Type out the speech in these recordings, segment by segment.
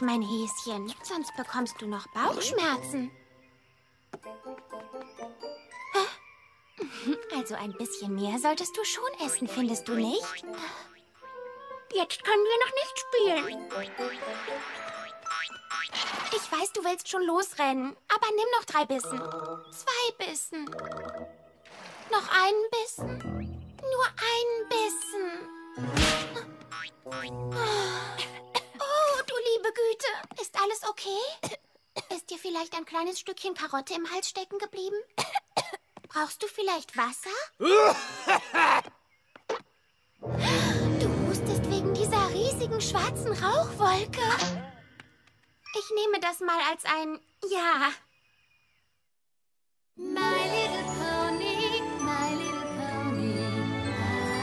dich, mein Häschen, sonst bekommst du noch Bauchschmerzen. Also ein bisschen mehr solltest du schon essen, findest du nicht? Jetzt können wir noch nicht spielen. Ich weiß, du willst schon losrennen, aber nimm noch 3 Bissen. 2 Bissen. Noch einen Bissen. Nur einen Bissen. Oh, du liebe Güte. Ist alles okay? Ist dir vielleicht ein kleines Stückchen Karotte im Hals stecken geblieben? Brauchst du vielleicht Wasser? Du hustest wegen dieser riesigen schwarzen Rauchwolke. Ich nehme das mal als ein Ja. My little pony, my little pony, my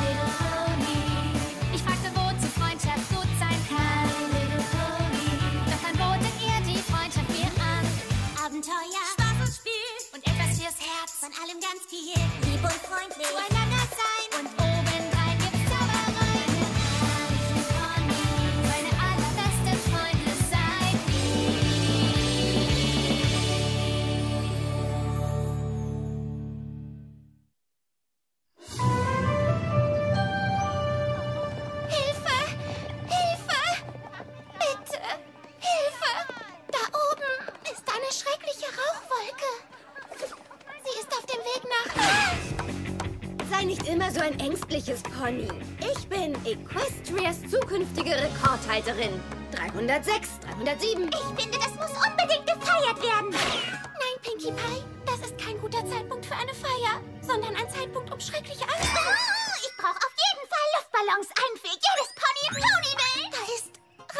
little pony. Ich fragte, wozu Freundschaft gut sein kann. My little pony. Doch dann botet ihr die Freundschaft mir an. Abenteuer, Spaßenspiel und etwas fürs Herz. Von allem ganz viel. Lieb und freundlich, zueinander sein und ängstliches Pony. Ich bin Equestrias zukünftige Rekordhalterin. 306, 307. Ich finde, das muss unbedingt gefeiert werden. Nein, Pinkie Pie, das ist kein guter Zeitpunkt für eine Feier, sondern ein Zeitpunkt, um schreckliche Angst zu haben. Ich brauche auf jeden Fall Luftballons, einen für jedes Pony in Ponyville. Da ist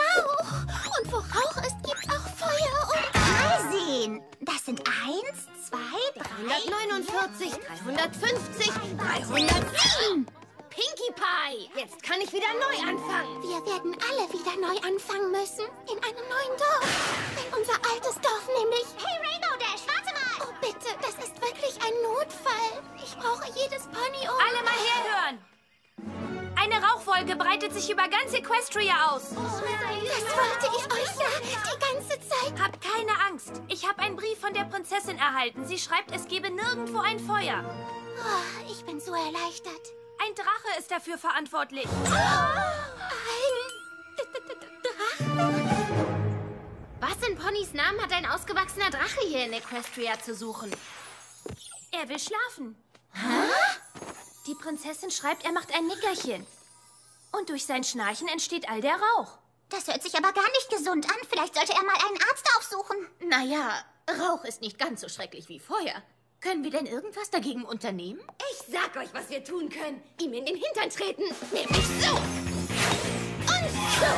Rauch. Und wo Rauch ist, gibt's auch Feuer und... Mal sehen. Das sind 1, 2, 3, 349, 350, 307. Pinkie Pie, jetzt kann ich wieder neu anfangen. Wir werden alle wieder neu anfangen müssen. In einem neuen Dorf. In unser altes Dorf nämlich. Hey Rainbow Dash, warte mal. Oh bitte, das ist wirklich ein Notfall. Ich brauche jedes Pony um... Alle mal herhören. Eine Rauchwolke breitet sich über ganz Equestria aus. Das wollte ich euch ja die ganze Zeit. Habt keine Angst. Ich habe einen Brief von der Prinzessin erhalten. Sie schreibt, es gebe nirgendwo ein Feuer. Oh, ich bin so erleichtert. Ein Drache ist dafür verantwortlich. Oh, ein Drache? Was in Ponys Namen hat ein ausgewachsener Drache hier in Equestria zu suchen? Er will schlafen. Hä? Die Prinzessin schreibt, er macht ein Nickerchen. Und durch sein Schnarchen entsteht all der Rauch. Das hört sich aber gar nicht gesund an. Vielleicht sollte er mal einen Arzt aufsuchen. Naja, Rauch ist nicht ganz so schrecklich wie Feuer. Können wir denn irgendwas dagegen unternehmen? Ich sag euch, was wir tun können. Ihm in den Hintern treten. Nämlich so. Und so.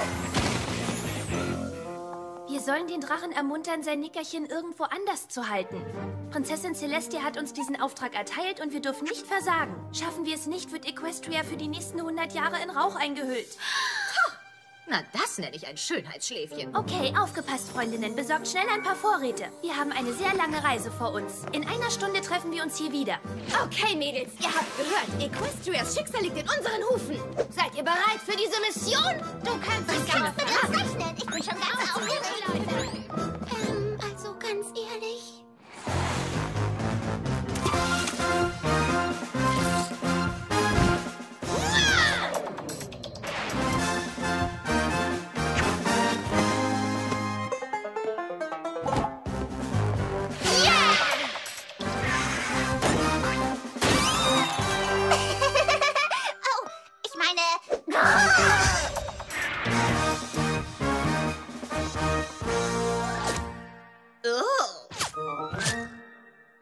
Wir sollen den Drachen ermuntern, sein Nickerchen irgendwo anders zu halten. Prinzessin Celestia hat uns diesen Auftrag erteilt und wir dürfen nicht versagen. Schaffen wir es nicht, wird Equestria für die nächsten 100 Jahre in Rauch eingehüllt. Ha! Na, das nenne ich ein Schönheitsschläfchen. Okay, aufgepasst, Freundinnen. Besorgt schnell ein paar Vorräte. Wir haben eine sehr lange Reise vor uns. In einer Stunde treffen wir uns hier wieder. Okay, Mädels, ihr habt gehört. Equestrias Schicksal liegt in unseren Hufen. Seid ihr bereit für diese Mission? Du kannst es gar nicht berechnen. Ich bin schon ganz aufgeregt, Leute. Also ganz ehrlich...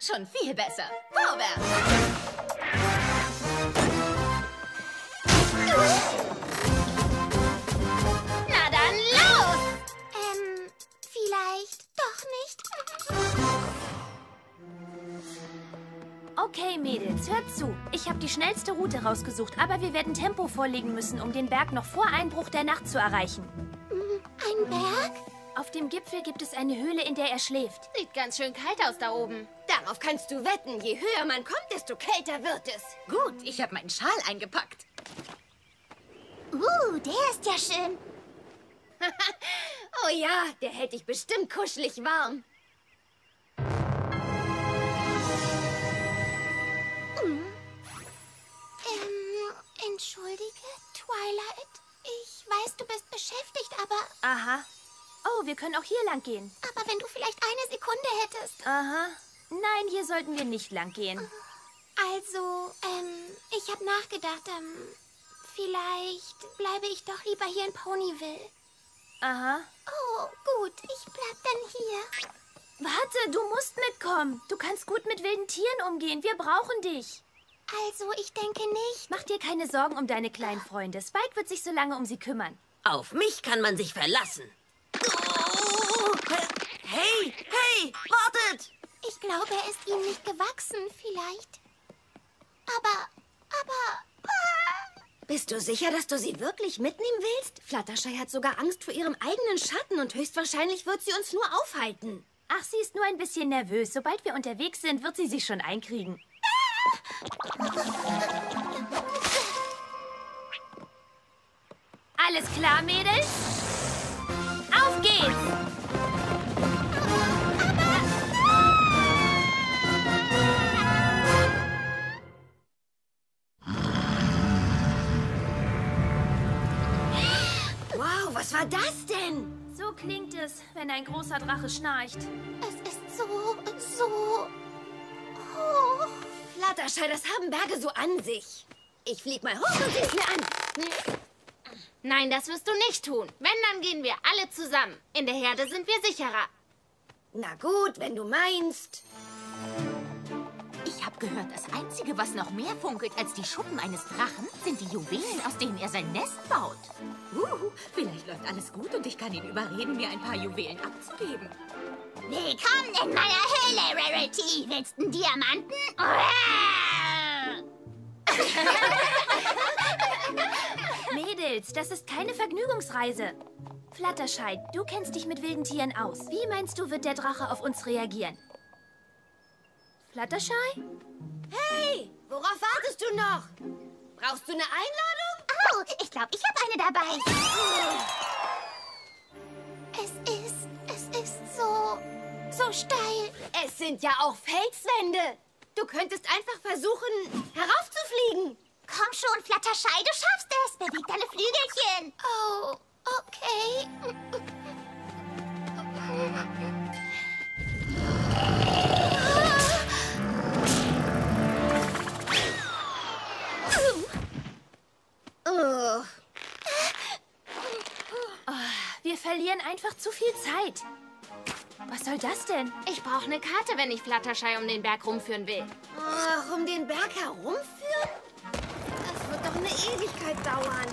Schon viel besser. Vorwärts! Na dann los! Vielleicht doch nicht. Okay, Mädels, hört zu. Ich habe die schnellste Route rausgesucht, aber wir werden Tempo vorlegen müssen, um den Berg noch vor Einbruch der Nacht zu erreichen. Ein Berg? Auf dem Gipfel gibt es eine Höhle, in der er schläft. Sieht ganz schön kalt aus da oben. Darauf kannst du wetten. Je höher man kommt, desto kälter wird es. Gut, ich habe meinen Schal eingepackt. Der ist ja schön. Oh ja, der hält dich bestimmt kuschelig warm. Entschuldige, Twilight. Ich weiß, du bist beschäftigt, aber... Aha. Oh, wir können auch hier lang gehen. Aber wenn du vielleicht eine Sekunde hättest. Aha. Nein, hier sollten wir nicht lang gehen. Also, ich habe nachgedacht, vielleicht bleibe ich doch lieber hier in Ponyville. Aha. Oh, gut, ich bleib dann hier. Warte, du musst mitkommen. Du kannst gut mit wilden Tieren umgehen. Wir brauchen dich. Also, ich denke nicht. Mach dir keine Sorgen um deine kleinen Freunde. Spike wird sich so lange um sie kümmern. Auf mich kann man sich verlassen. Oh, hey, wartet! Ich glaube, er ist ihm nicht gewachsen, vielleicht. Aber... Bist du sicher, dass du sie wirklich mitnehmen willst? Fluttershy hat sogar Angst vor ihrem eigenen Schatten und höchstwahrscheinlich wird sie uns nur aufhalten. Ach, sie ist nur ein bisschen nervös. Sobald wir unterwegs sind, wird sie sich schon einkriegen. Alles klar, Mädels? Auf geht's! Wow, was war das denn? So klingt es, wenn ein großer Drache schnarcht. Es ist so hoch. Fluttershy, das haben Berge so an sich. Ich flieg mal hoch und sieh's mir an. Nein, das wirst du nicht tun. Wenn, dann gehen wir alle zusammen. In der Herde sind wir sicherer. Na gut, wenn du meinst. Ich habe gehört, das Einzige, was noch mehr funkelt als die Schuppen eines Drachen, sind die Juwelen, aus denen er sein Nest baut. Vielleicht läuft alles gut und ich kann ihn überreden, mir ein paar Juwelen abzugeben. Willkommen in meiner Höhle, Rarity. Willst du einen Diamanten? Mädels, das ist keine Vergnügungsreise. Fluttershy, du kennst dich mit wilden Tieren aus. Wie meinst du, wird der Drache auf uns reagieren? Fluttershy? Hey, worauf wartest du noch? Brauchst du eine Einladung? Oh, ich glaube, ich habe eine dabei. Es ist so steil. Es sind ja auch Felswände. Du könntest einfach versuchen, heraufzufliegen. Komm schon, Fluttershy, du schaffst es. Beweg deine Flügelchen. Oh, okay. Oh, wir verlieren einfach zu viel Zeit. Was soll das denn? Ich brauche eine Karte, wenn ich Fluttershy um den Berg rumführen will. Ach, um den Berg herumführen? Das wird doch eine Ewigkeit dauern.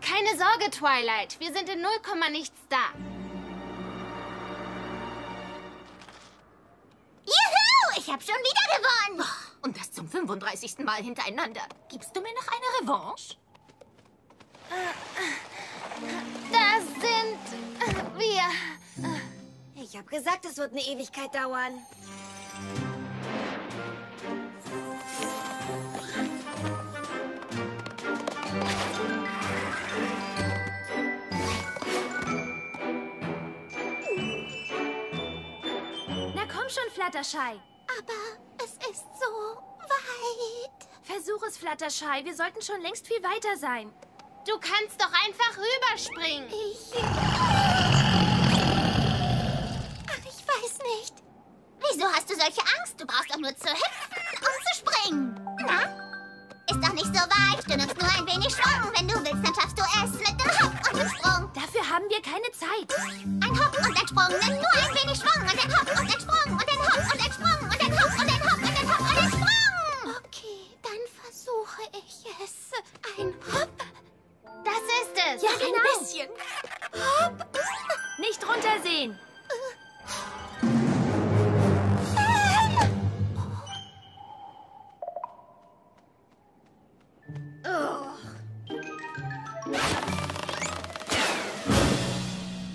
Keine Sorge, Twilight. Wir sind in 0, nichts da. Juhu! Ich habe schon wieder gewonnen. Und das zum 35. Mal hintereinander. Gibst du mir noch eine Revanche? Da sind wir. Ich habe gesagt, es wird eine Ewigkeit dauern. Na komm schon, Fluttershy. Aber es ist so weit. Versuch es, Fluttershy. Wir sollten schon längst viel weiter sein. Du kannst doch einfach rüberspringen. Ich weiß nicht. Wieso hast du solche Angst? Du brauchst doch nur zu hüpfen und zu springen. Na? Ist doch nicht so weit. Du nimmst nur ein wenig Schwung. Wenn du willst, dann schaffst du es mit dem Hop und dem Sprung. Dafür haben wir keine Zeit. Ein Hop und ein Sprung. Nimm nur ein wenig Schwung und ein Hop und ein Sprung und ein Hop und ein Sprung und ein Hop und ein Hop und ein Hop und ein Sprung. Okay, dann versuche ich es. Ein Hop. Das ist es. Ja, genau. Ein bisschen. Hopp. Nicht runtersehen.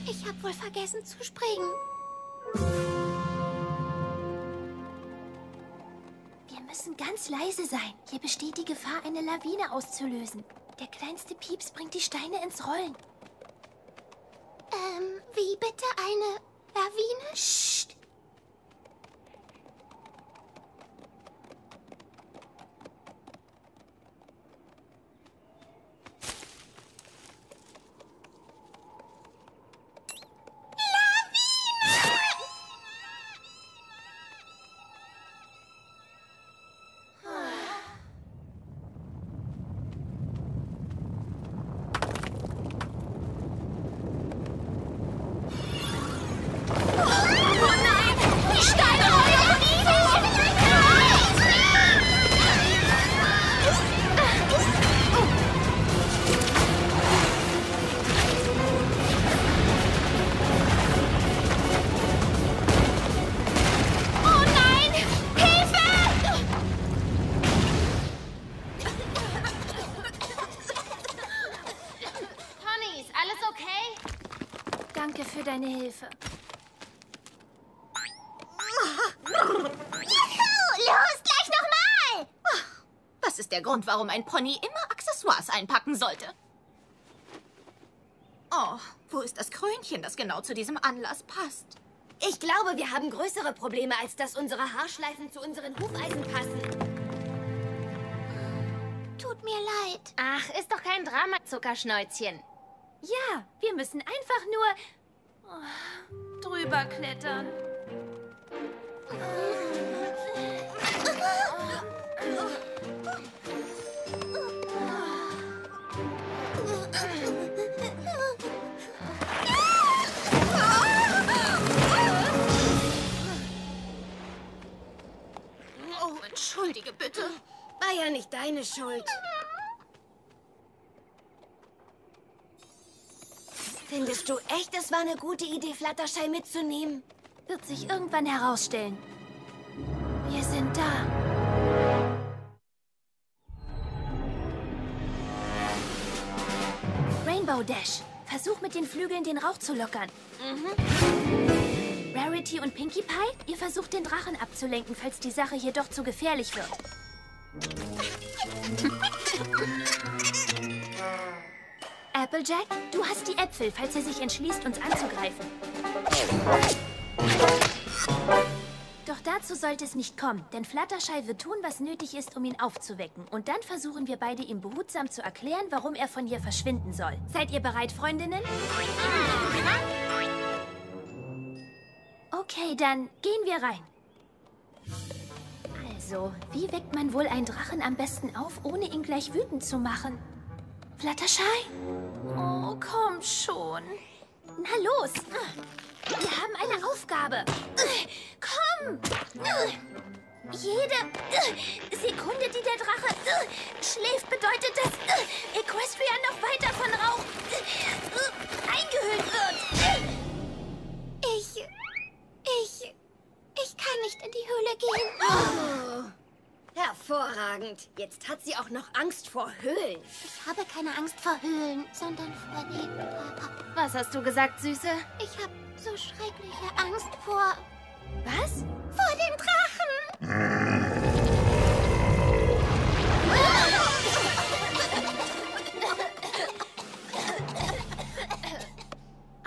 Ich habe wohl vergessen zu springen. Wir müssen ganz ganz leise sein. Hier besteht die Gefahr, eine Lawine auszulösen. Der kleinste Pieps bringt die Steine ins Rollen. Wie bitte eine Lawine? Psst. Der Grund, warum ein Pony immer Accessoires einpacken sollte. Oh, wo ist das Krönchen, das genau zu diesem Anlass passt? Ich glaube, wir haben größere Probleme, als dass unsere Haarschleifen zu unseren Hufeisen passen. Tut mir leid. Ach, ist doch kein Drama, Zuckerschnäuzchen. Ja, wir müssen einfach nur drüber klettern. Entschuldige bitte. War ja nicht deine Schuld. Findest du echt, es war eine gute Idee, Fluttershy mitzunehmen? Wird sich irgendwann herausstellen. Wir sind da. Rainbow Dash. Versuch mit den Flügeln, den Rauch zu lockern. Rarity und Pinkie Pie, ihr versucht, den Drachen abzulenken, falls die Sache hier doch zu gefährlich wird. Applejack, du hast die Äpfel, falls er sich entschließt, uns anzugreifen. Doch dazu sollte es nicht kommen, denn Fluttershy wird tun, was nötig ist, um ihn aufzuwecken. Und dann versuchen wir beide, ihm behutsam zu erklären, warum er von hier verschwinden soll. Seid ihr bereit, Freundinnen? Okay, dann gehen wir rein. Also, wie weckt man wohl einen Drachen am besten auf, ohne ihn gleich wütend zu machen? Fluttershy? Oh, komm schon. Na los! Wir haben eine Aufgabe. Komm! Jede Sekunde, die der Drache schläft, bedeutet, dass Equestria noch weiter von Rauch eingehüllt wird. Ich kann nicht in die Höhle gehen. Oh, hervorragend. Jetzt hat sie auch noch Angst vor Höhlen. Ich habe keine Angst vor Höhlen, sondern vor dem... Was hast du gesagt, Süße? Ich habe so schreckliche Angst vor... Was? Vor dem Drachen.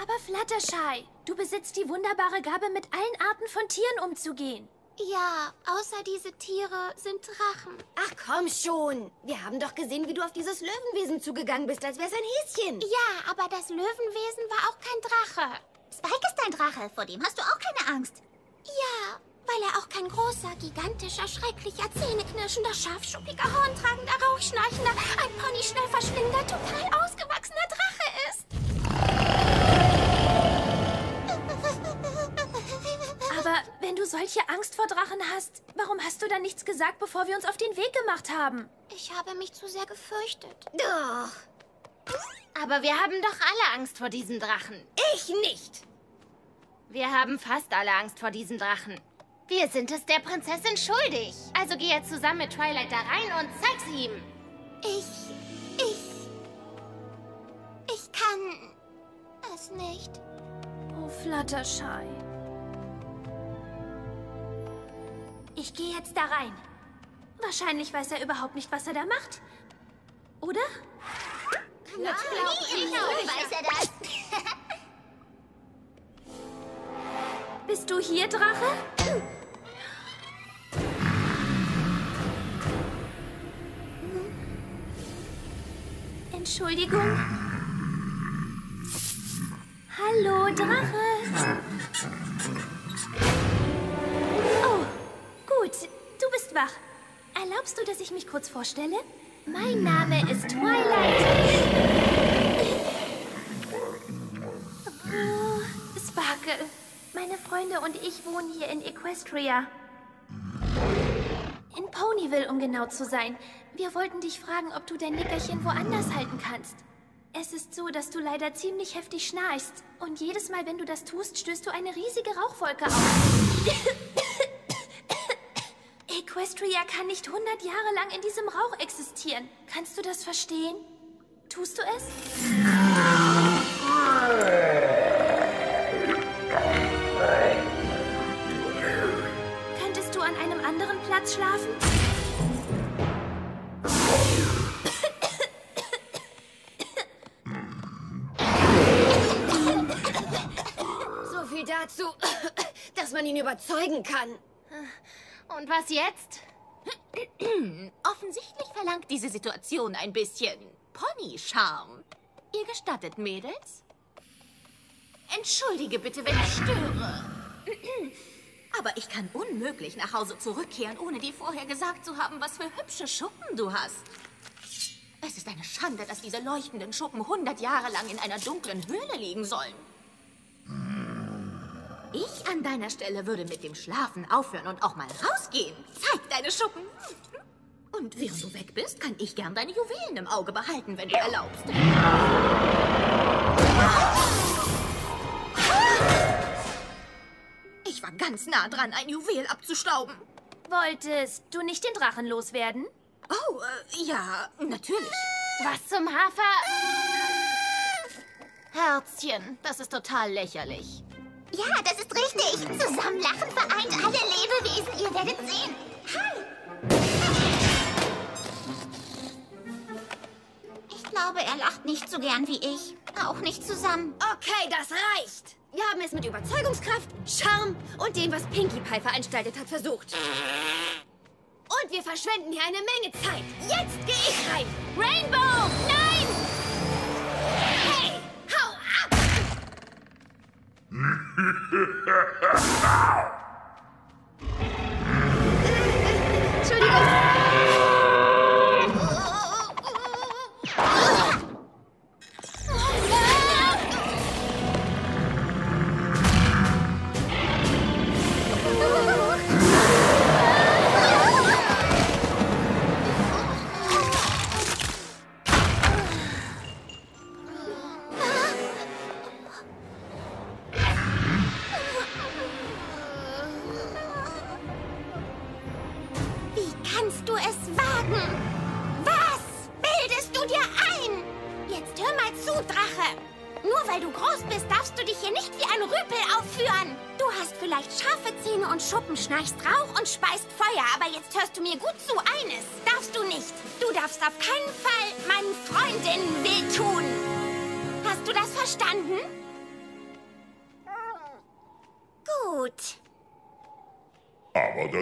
Aber Fluttershy... Du besitzt die wunderbare Gabe, mit allen Arten von Tieren umzugehen. Ja, außer diese Tiere sind Drachen. Ach komm schon. Wir haben doch gesehen, wie du auf dieses Löwenwesen zugegangen bist, als wäre es ein Häschen. Ja, aber das Löwenwesen war auch kein Drache. Spike ist ein Drache, vor dem hast du auch keine Angst. Ja, weil er auch kein großer, gigantischer, schrecklicher, zähneknirschender, scharfschuppiger, horntragender, rauchschnarchender, ein Pony schnell verschwindender, total ausgewachsener Drache ist. Aber wenn du solche Angst vor Drachen hast, warum hast du dann nichts gesagt, bevor wir uns auf den Weg gemacht haben? Ich habe mich zu sehr gefürchtet. Doch. Aber wir haben doch alle Angst vor diesem Drachen. Ich nicht. Wir haben fast alle Angst vor diesem Drachen. Wir sind es der Prinzessin schuldig. Also geh jetzt zusammen mit Twilight da rein und zeig's ihm. Ich kann es nicht. Oh, Fluttershy. Ich gehe jetzt da rein. Wahrscheinlich weiß er überhaupt nicht, was er da macht. Oder? Klar, natürlich weiß er das. Bist du hier, Drache? Entschuldigung. Hallo, Drache. Oh, gut. Du bist wach. Erlaubst du, dass ich mich kurz vorstelle? Mein Name ist Twilight. Oh, Sparkle. Meine Freunde und ich wohnen hier in Equestria. In Ponyville, um genau zu sein. Wir wollten dich fragen, ob du dein Nickerchen woanders halten kannst. Es ist so, dass du leider ziemlich heftig schnarchst. Und jedes Mal, wenn du das tust, stößt du eine riesige Rauchwolke auf. Equestria kann nicht 100 Jahre lang in diesem Rauch existieren. Kannst du das verstehen? Tust du es? Könntest du an einem anderen Platz schlafen? So viel dazu, dass man ihn überzeugen kann. Und was jetzt? Offensichtlich verlangt diese Situation ein bisschen Pony-Charme. Ihr gestattet, Mädels? Entschuldige bitte, wenn ich störe. Aber ich kann unmöglich nach Hause zurückkehren, ohne dir vorher gesagt zu haben, was für hübsche Schuppen du hast. Es ist eine Schande, dass diese leuchtenden Schuppen 100 Jahre lang in einer dunklen Höhle liegen sollen. Ich an deiner Stelle würde mit dem Schlafen aufhören und auch mal rausgehen. Zeig deine Schuppen. Und während du weg bist, kann ich gern deine Juwelen im Auge behalten, wenn du erlaubst. Ich war ganz nah dran, ein Juwel abzustauben. Wolltest du nicht den Drachen loswerden? Oh, ja, natürlich. Was zum Hafer? Herzchen, das ist total lächerlich. Ja, das ist richtig. Zusammen lachen vereint alle Lebewesen. Ihr werdet sehen. Hi! Ich glaube, er lacht nicht so gern wie ich. Auch nicht zusammen. Okay, das reicht. Wir haben es mit Überzeugungskraft, Charme und dem, was Pinkie Pie veranstaltet hat, versucht. Und wir verschwenden hier eine Menge Zeit. Jetzt gehe ich rein. Rainbow! Nein! Hey! Hau ab! Entschuldigung.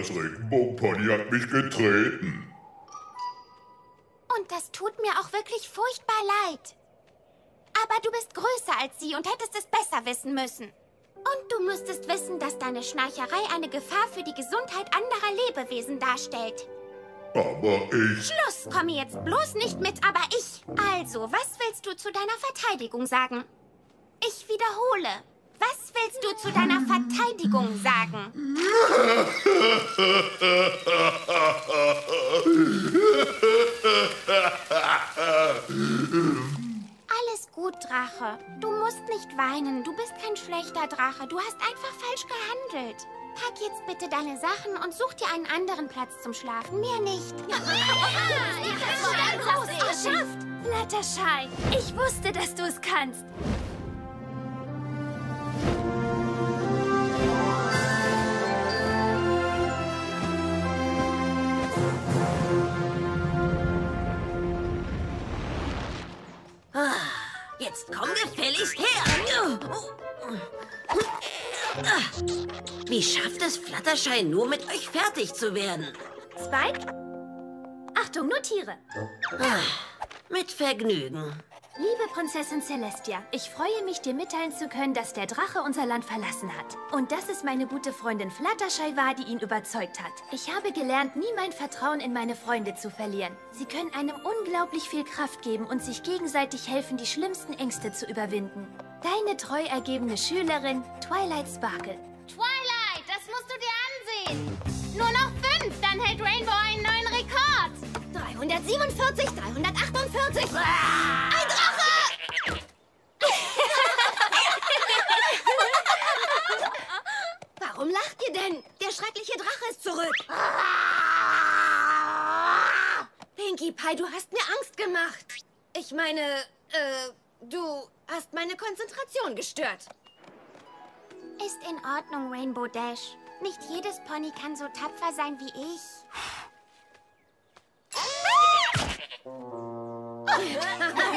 Regenbogenpony hat mich getreten. Und das tut mir auch wirklich furchtbar leid. Aber du bist größer als sie und hättest es besser wissen müssen. Und du müsstest wissen, dass deine Schnarcherei eine Gefahr für die Gesundheit anderer Lebewesen darstellt. Aber ich... Schluss! Komme jetzt bloß nicht mit, aber ich. Also, was willst du zu deiner Verteidigung sagen? Ich wiederhole. Was willst du zu deiner Verteidigung sagen? Alles gut, Drache. Du musst nicht weinen. Du bist kein schlechter Drache. Du hast einfach falsch gehandelt. Pack jetzt bitte deine Sachen und such dir einen anderen Platz zum Schlafen. Mir nicht. Ja, ja, ich hab's geschafft. Fluttershy, ich wusste, dass du es kannst. Jetzt komm gefälligst her. Wie schafft es Fluttershy nur, mit euch fertig zu werden? Spike? Achtung, notiere. Ah, mit Vergnügen. Liebe Prinzessin Celestia, ich freue mich, dir mitteilen zu können, dass der Drache unser Land verlassen hat. Und dass es meine gute Freundin Fluttershy war, die ihn überzeugt hat. Ich habe gelernt, nie mein Vertrauen in meine Freunde zu verlieren. Sie können einem unglaublich viel Kraft geben und sich gegenseitig helfen, die schlimmsten Ängste zu überwinden. Deine treu ergebene Schülerin, Twilight Sparkle. Twilight, das musst du dir ansehen. Nur noch 5, dann hält Rainbow einen neuen Rekord. 347, 348. Ah! Ein Drache! Warum lacht ihr denn? Der schreckliche Drache ist zurück. Pinkie Pie, du hast mir Angst gemacht. Ich meine, du hast meine Konzentration gestört. Ist in Ordnung, Rainbow Dash. Nicht jedes Pony kann so tapfer sein wie ich. Ah!